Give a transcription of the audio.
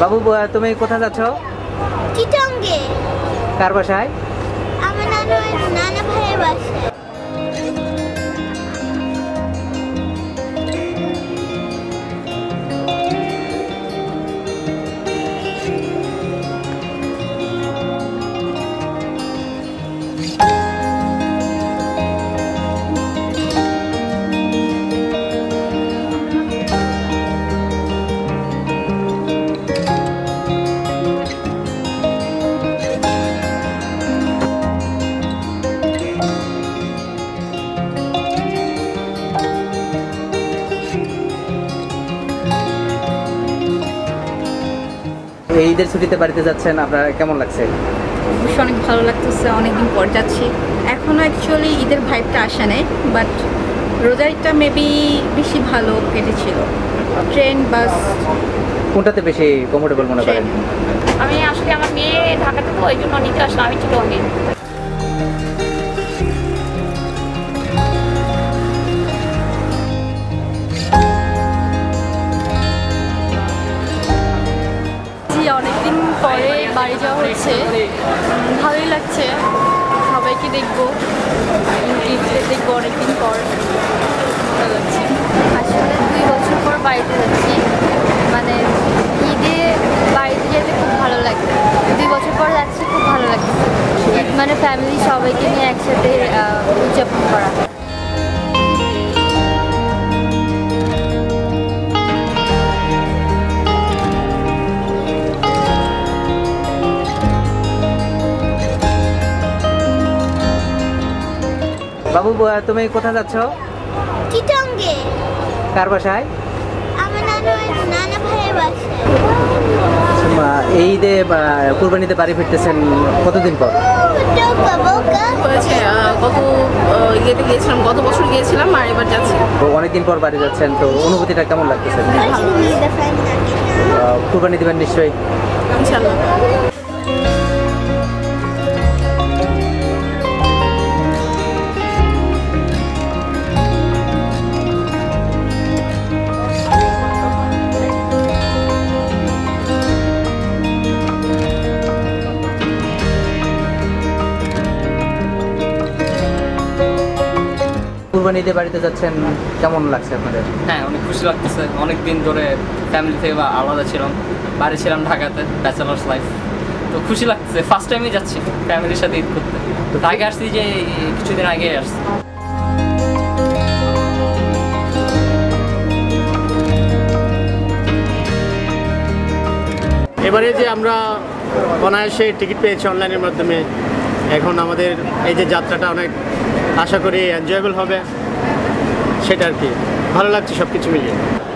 বাবু, তুমি কোথায় যাচ্ছ? চিটাঙ্গে। কার বাসায়? আমার নানা ভাইয়ের বাসায়। ঈদের ছুটিতে বাড়িতে যাচ্ছেন, আপনার কেমন লাগছে? অবশ্যই অনেক ভালো লাগতেছে, অনেকদিন পর যাচ্ছি। এখনও অ্যাকচুয়ালি ঈদের ভাইবটা আসা নেই, বাট রোজারটা মেবি বেশি ভালো কেটেছিল। ট্রেন বাস কোনটাতে বেশি কমফোর্টেবল মনে করেন? আমি আসলে আমার মেয়ে ঢাকাতে, তো ওই জন্য নিতে আসলাম। আমি ছোটো মেয়ে। অনেকদিন পরে বাড়ি যাওয়া হচ্ছে, ভালোই লাগছে। সবাইকে দেখবো, দেখবো অনেকদিন পর, ভালো লাগছে। আসলে 2 বছর পর বাড়িতে যাচ্ছি, মানে ঈদে বাড়িতে যেতে খুব ভালো লাগছে। 2 বছর পর যাচ্ছি, খুব ভালো লাগছে। ঈদ মানে ফ্যামিলি সবাইকে নিয়ে একসাথে উদযাপন করা। বাবু, তুমি কোথায় যাচ্ছ? চিটাঙ্গে। কার বাসায়? আমার নানা ভাইয়ের বাসায়। এই ঈদে কুরবানিতে বাড়ি ফিরতেছেন কতদিন পর? গত বছর গিয়েছিলাম, আর এবার যাচ্ছি। অনেকদিন পর বাড়ি যাচ্ছেন, তো অনুভূতিটা কেমন লাগতেছে? কুরবানি দেবেন নিশ্চয়ই, ইনশাআল্লাহ। কুরবানিতে বাড়িতে যাচ্ছেন, কেমন লাগছে আপনাদের? হ্যাঁ, অনেক খুশি লাগতেছে। অনেকদিন ধরে ফ্যামিলি থেকে আলাদা ছিলাম, বাড়ি ছিলাম ঢাকাতে, ব্যাচেলার্স লাইফ। তো খুশি লাগতেছে, ফার্স্ট টাইমই যাচ্ছি ফ্যামিলির সাথে ঈদ করতে। আগে আসছি, যে কিছুদিন আগে আসছি। এবারে যে আমরা অনায়াসে টিকিট পেয়েছি অনলাইনের মাধ্যমে, এখন আমাদের এই যে যাত্রাটা অনেক আশা করি এনজয়েবল হবে, সেটা আর কি। ভালো লাগছে সব কিছু মিলিয়ে।